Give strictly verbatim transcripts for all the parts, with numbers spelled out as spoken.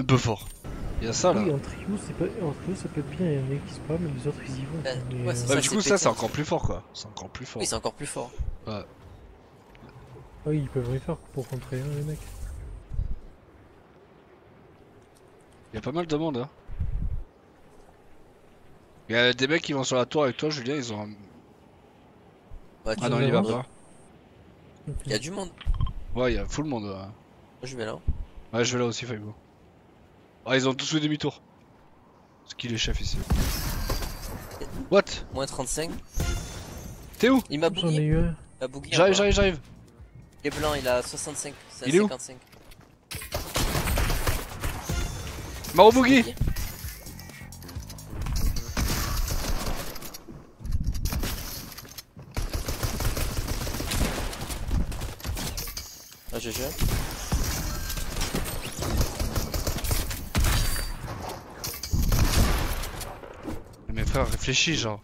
un peu fort. Il y a ça là. Oui, en trio, pas... en trio ça peut être bien, il y en a qui se mais les autres ils y vont. Bah, mais... ouais, bah, ça, du coup ça c'est encore plus fort quoi. C'est encore plus fort. Oui, c'est encore plus fort. Ouais. Ah oui, ils peuvent rien faire pour contrer hein, les mecs. Il y a pas mal de monde hein. Il y a des mecs qui vont sur la tour avec toi Julien, ils ont... Bah, ah non il va pas. Il y a du monde. Ouais, il y a full monde. Ouais. Moi je vais là. Ouais, je vais là aussi Fabio. Ah, ils ont tous fait demi-tour. C'est qui les chefs ici? What? Moins trente-cinq. T'es où? Il m'a bougé. J'arrive, j'arrive, j'arrive. Il est blanc, il a soixante-cinq. C'est à cinquante-cinq. Maro Boogie! Ah, G G. Mais frère, réfléchis, genre.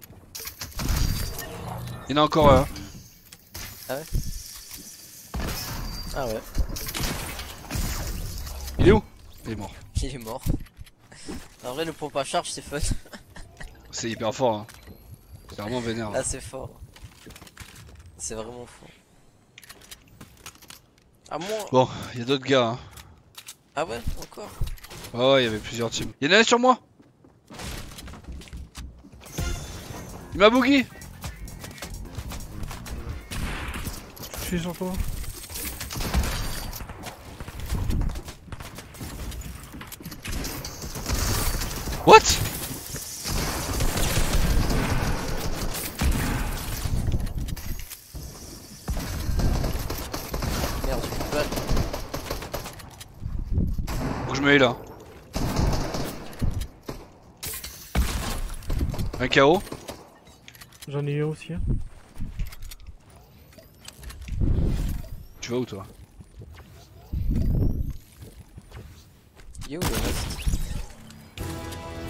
Il y en a encore un. Ah ouais? Ah ouais. Il est où? Il est mort. Il est mort. En vrai, le pompe à charge, c'est fun. C'est hyper fort, hein. C'est vraiment vénère. Là, c'est fort. C'est vraiment fort. Ah, moi. Bon, il y a d'autres gars, hein. Ah ouais, encore? Ah ouais, il y avait plusieurs teams. Il y en a un sur moi. Il m'a boogie. Je suis sur toi. What? Merde, je peux pas. Faut que je me mets là. Un K O. J'en ai eu aussi. Hein. Tu vas où toi? Il est où le reste?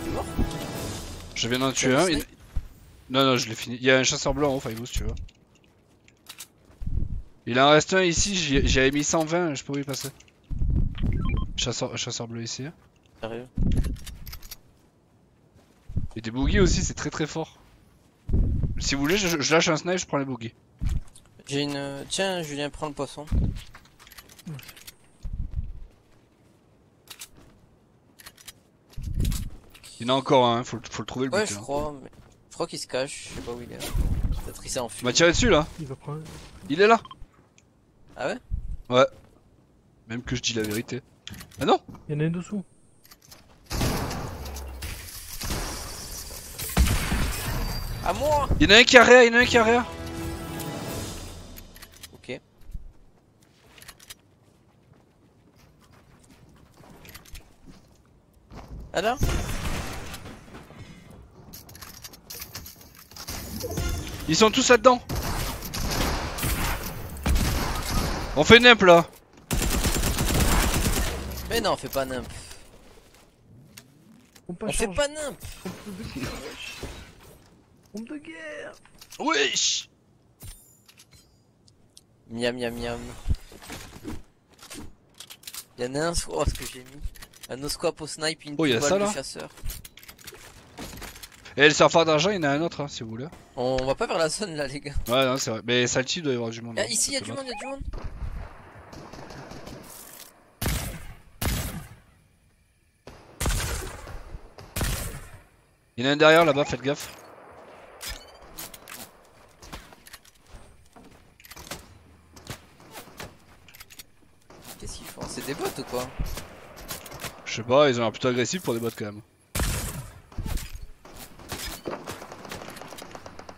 Il est mort? Je viens d'en tuer un. Il... Non, non, je l'ai fini. Il y a un chasseur blanc en haut, Faibo, si tu veux. Il en reste un ici, j'avais mis cent vingt, je pouvais y passer. Chasseur, chasseur bleu ici. Sérieux? Et des boogies aussi, c'est très très fort. Si vous voulez, je, je lâche un snipe, je prends les boogies. J'ai une... Tiens, Julien, prends le poisson. Mmh. Il y en a encore un, hein. faut, faut le trouver le ouais, but. Ouais, je hein. crois, mais... je crois qu'il se cache, je sais pas où il est. Peut-être qu'il s'est enfui. Il m'a tiré dessus là. Il va prendre... Il est là. Ah ouais? Ouais. Même que je dis la vérité. Ah non? Il y en a un dessous. À moi! Il y en a un qui arrière, il y en a un qui arrière! Ok. Ah là? Ils sont tous là-dedans! On fait nimp là! Mais non, on fait pas nimp! On, on fait pas nimp! De guerre. Wesh. Miam miam miam. Y'en a un squat, oh, ce que j'ai mis. Un osquap au snipe, une oh, balle de chasseur. Et le surfard d'argent, il y en a un autre hein, si vous voulez. On va pas vers la zone là les gars. Ouais non c'est vrai, mais Salty doit y avoir du monde. Ah, hein, ici y'a du monde, y'a du monde. Il y en a un derrière là-bas, faites gaffe. C'est des bots ou quoi? Je sais pas, ils ont l'air plutôt agressifs pour des bots quand même.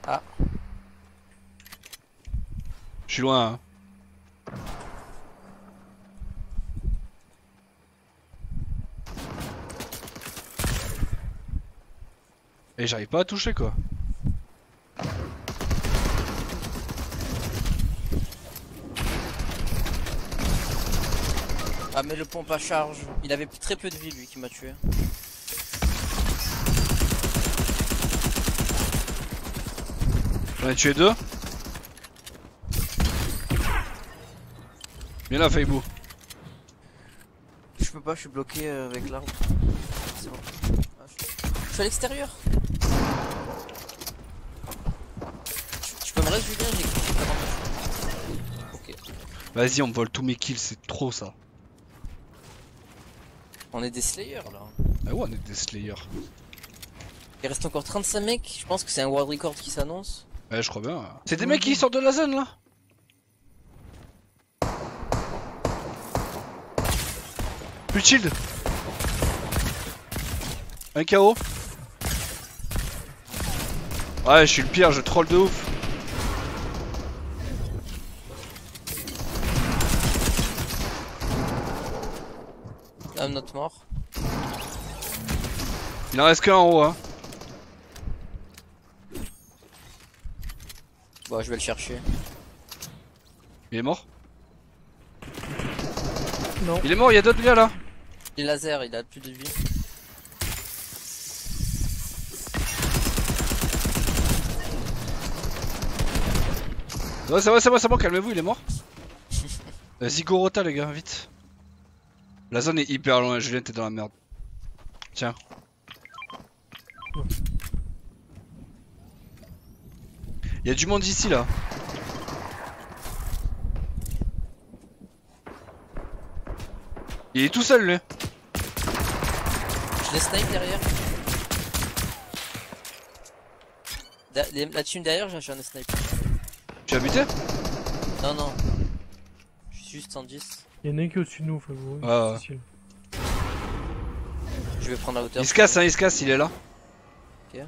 Ah. Je suis loin hein. Et j'arrive pas à toucher quoi. Ah mais le pompe à charge, il avait très peu de vie lui qui m'a tué. J'en ai tué deux. Viens là Faibo. Je je peux pas, je suis bloqué avec l'arme. C'est bon. Ah, je... je suis à l'extérieur. Tu peux me rester Julien, j'ai cliqué quarante-neuf. Ok. Vas-y, on me vole tous mes kills, c'est trop ça. On est des slayers là. Ah ouais, on est des slayers. Il reste encore trente-cinq mecs, je pense que c'est un world record qui s'annonce. Ouais, je crois bien. C'est des mecs qui sortent de la zone là. Plus de shield. Un K O. Ouais, je suis le pire, je troll de ouf. I'm not mort. Il en reste qu'un en haut hein. Bon, je vais le chercher. Il est mort? Non. Il est mort, il y a d'autres gars là. Il est laser, il a plus de vie. Ouais, c'est bon, c'est bon, c'est bon, calmez-vous, il est mort. Zigorota les gars, vite. La zone est hyper loin, Julien, t'es dans la merde. Tiens. Y'a du monde ici là. Il est tout seul lui. Je les snipe derrière. Da les, la team derrière, j'ai un snipe. Tu as buté? Non, non. Je suis juste cent dix. Y'en a un qui est au-dessus de nous, frérot. Ah ouais. Je vais prendre la hauteur. Il se casse, hein, il se casse, il est là. Ok.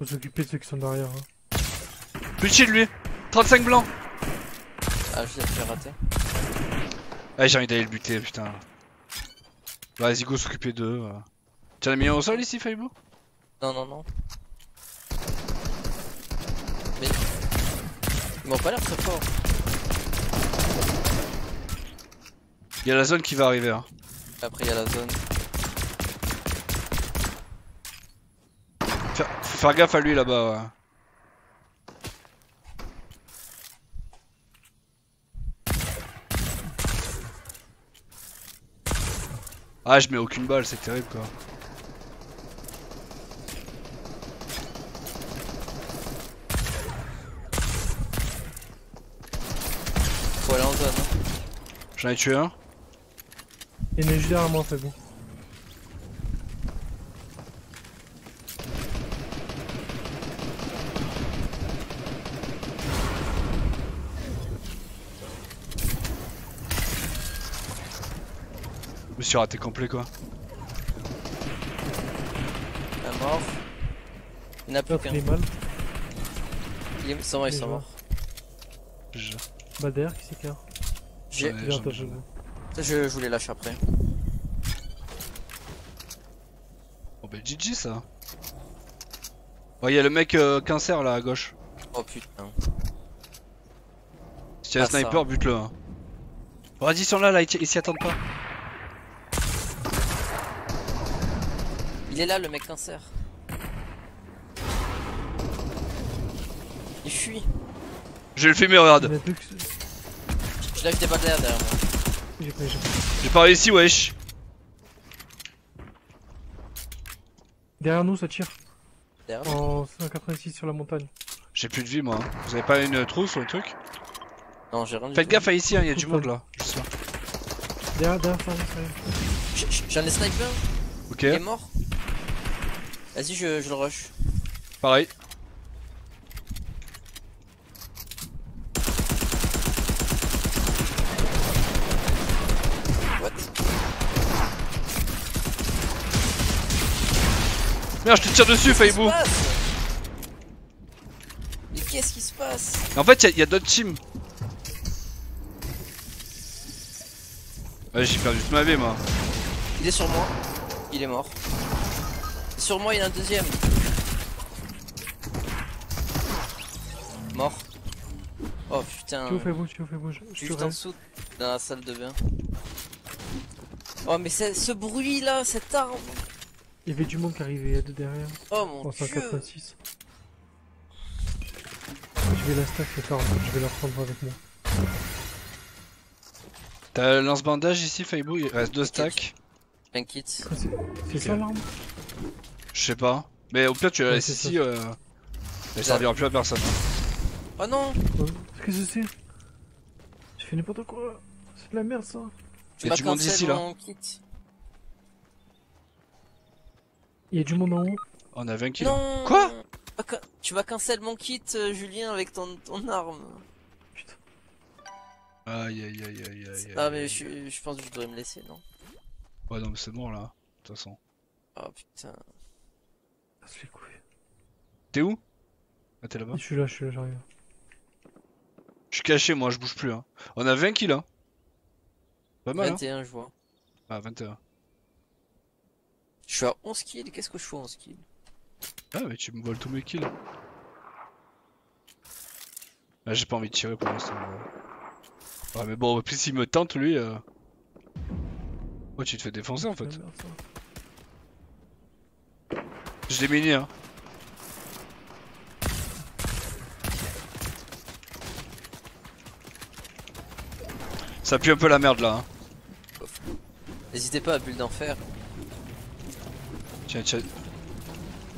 Faut s'occuper de ceux qui sont derrière. Hein. Plus de shield lui. trente-cinq blancs. Ah, je l'ai raté. Ah, j'ai envie d'aller le buter, putain. Vas-y, go s'occuper d'eux. Voilà. T'en as mis un au sol ici, Faiblou? Non, non, non. Mais. Ils m'ont pas l'air très fort. Y'a la zone qui va arriver. Hein. Après, y'a la zone. Faire... Faut faire gaffe à lui là-bas, ouais. Ah, je mets aucune balle, c'est terrible quoi. Faut aller en zone. J'en ai tué un. Il est juste derrière moi, c'est bon. Je me suis raté complet quoi. Un mort. Il n'y en a plus qu'un. Il est mal. Il est sans mort, il est sans mort. Je... Bah derrière qui s'écarte. J'ai ouais, bien je... je voulais lâcher après. Oh bah G G ça. Oh y'a le mec euh, cancer là à gauche. Oh putain. Si y'a un sniper, bute-le hein. Oh, vas-y ils sont là là, ils s'y attendent pas. Il est là le mec cancer. Il fuit. Je le fumer regarde. Je lâche des balles derrière moi. J'ai pas réussi wesh. Derrière nous ça tire. Derrière en cinq quatre six sur la montagne. J'ai plus de vie moi. Vous avez pas une trousse ou un truc? Non j'ai rien. Faites gaffe à ici hein, y'a du monde là. Juste là. Derrière, derrière, derrière. J'ai un sniper. Ok. Il est mort. Vas-y, je, je le rush. Pareil. What? Merde, je te tire dessus, Faibou. Mais qu'est-ce qui se passe? En fait, il y a, a d'autres teams. Ouais, j'ai perdu toute ma vie, moi. Il est sur moi. Il est mort. Sur moi il y en a un deuxième. Mort. Oh putain. Tu vous fais bouge, tu vous fais bouge. Je suis juste en dessous dans la salle de bain. Oh mais ce bruit là, cet arbre. Il y avait du monde qui arrivait de derrière. Oh mon dieu. trois cent quatre-vingt-six. Je vais la stack cette arme, je vais la prendre avec moi. T'as lance-bandage ici, Faibou, il reste deux stacks. T'inquiète. C'est okay. Ça l'arme? Je sais pas. Mais au pire tu la laisses ici, euh... elle servira plus à personne. Oh non! Oh, qu'est-ce que c'est? J'ai fait n'importe quoi! C'est de la merde ça! Il y a du monde ici là! Il y a du monde en haut! On a vingt kills! Non. Quoi? Tu vas cancel mon kit, Julien, avec ton, ton arme! Putain! Aïe aïe aïe aïe aïe! Ah, mais je, je pense que je devrais me laisser, non? Ouais, non, mais c'est bon là, de toute façon. Oh putain! Ah, c'est cool! T'es où? Ah, t'es là-bas? Je suis là, je suis là, j'arrive. Je suis caché moi, je bouge plus hein. On a vingt kills hein. Pas mal vingt et un hein je vois. Ah vingt et un. Je suis à onze kills, qu'est-ce que je fais onze kills? Ah mais tu me voles tous mes kills. Ah j'ai pas envie de tirer pour l'instant. Ouais. Ouais mais bon, plus s'il me tente lui... Euh... Oh tu te fais défoncer en fait. Je l'ai mini hein. Ça pue un peu la merde là. Hein. N'hésitez pas à bulle d'enfer. Tiens, tiens.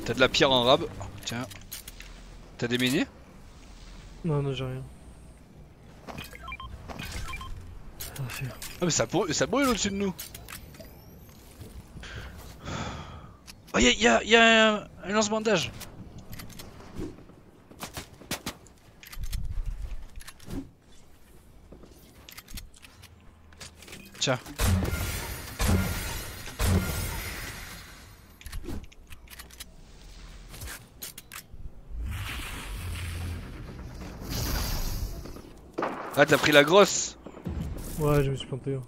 T'as de la pierre en rab. Tiens. T'as des miniers? Non, non, j'ai rien. Ah, mais ça, ça brûle au-dessus de nous. Oh, y'a y a, y a un, un lance-bandage. Tiens. Ah t'as pris la grosse. Ouais je me suis planté hein.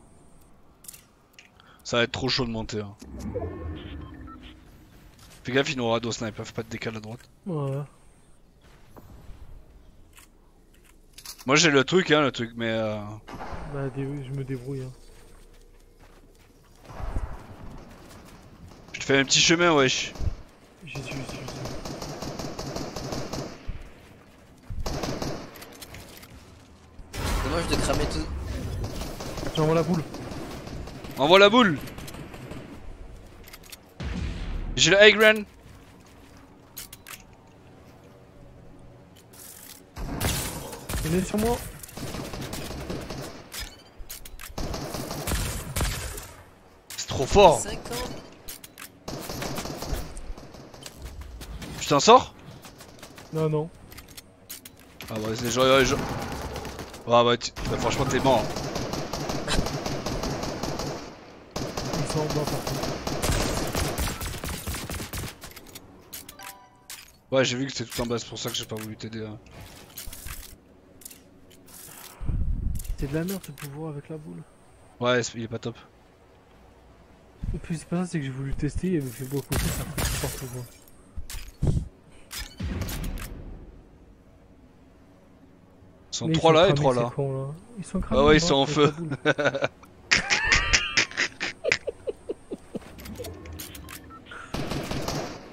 Ça va être trop chaud de monter hein. Fais gaffe il nous aura dos snipe, peuvent pas te décaler à droite. Ouais. Moi j'ai le truc hein le truc mais euh... Bah je me débrouille hein. Fais un petit chemin, wesh. J'ai tué, j'ai tué. Dommage de cramer tout. J'envoie la boule. Envoie la boule. J'ai le egg run. Il est sur moi. C'est trop fort. Tu t'en sors? Non, non. Ah bah c'est genre... Ah bah, tu... bah franchement t'es mort. Ils sont en bas partout. Ouais j'ai vu que c'était tout en bas, c'est pour ça que j'ai pas voulu t'aider hein. C'est de la merde ce pouvoir avec la boule. Ouais il est pas top. Et puis c'est pas ça, c'est que j'ai voulu tester et il me fait beaucoup de force. Ils sont trois là et trois là. Ils sont cramés. Ah ouais ils sont en feu.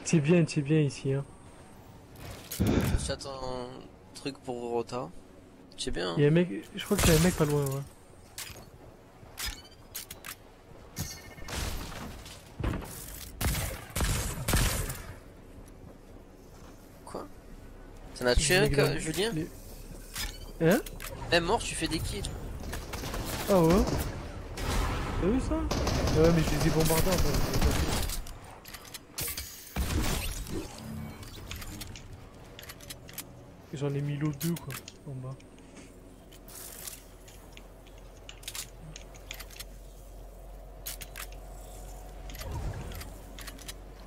C'est bien, c'est bien ici hein. J'attends un truc pour Rota. C'est bien hein. Il y a un mec, je crois qu'il y a un mec pas loin ouais. Quoi? Ça n'a tué un que Julien? Hein? Eh mort, tu fais des kills. Ah ouais? T'as vu ça? Ouais mais je les ai bombardés en fait. J'en ai mis l'autre deux quoi, en bas.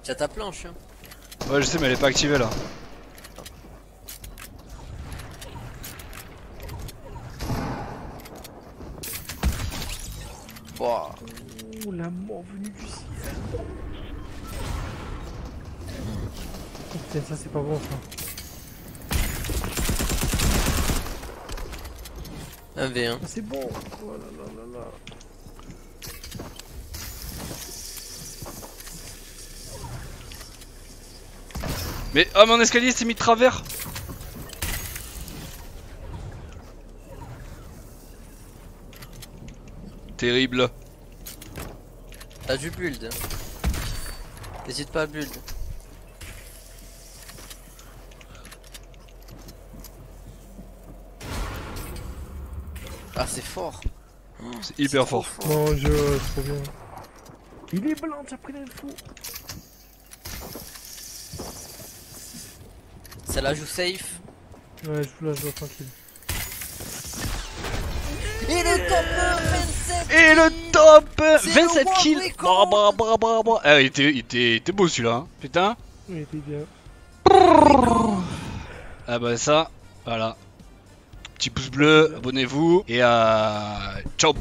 T'as ta planche hein? Ouais je sais mais elle est pas activée là. Wow. Oh la mort venue du ciel. Oh putain ça c'est pas bon ça. un v un. Ah, c'est bon. Oh là là là là. Mais ah, mon escalier s'est mis de travers. Terrible. T'as du build. N'hésite pas à build. Ah, c'est fort. C'est hyper fort. Oh, je... c'est trop bien. Il est blanc, t'as pris l'info. Ça la joue safe. Ouais, je vous la joue tranquille. Et le top vingt-sept. Et le top vingt-sept kills. Bah, bah, bah, bah, bah. Ah, il était, il était, il était beau celui-là, hein. Putain. Il était bien. Ah bah ça, voilà. Petit pouce bleu, abonnez-vous et euh, ciao.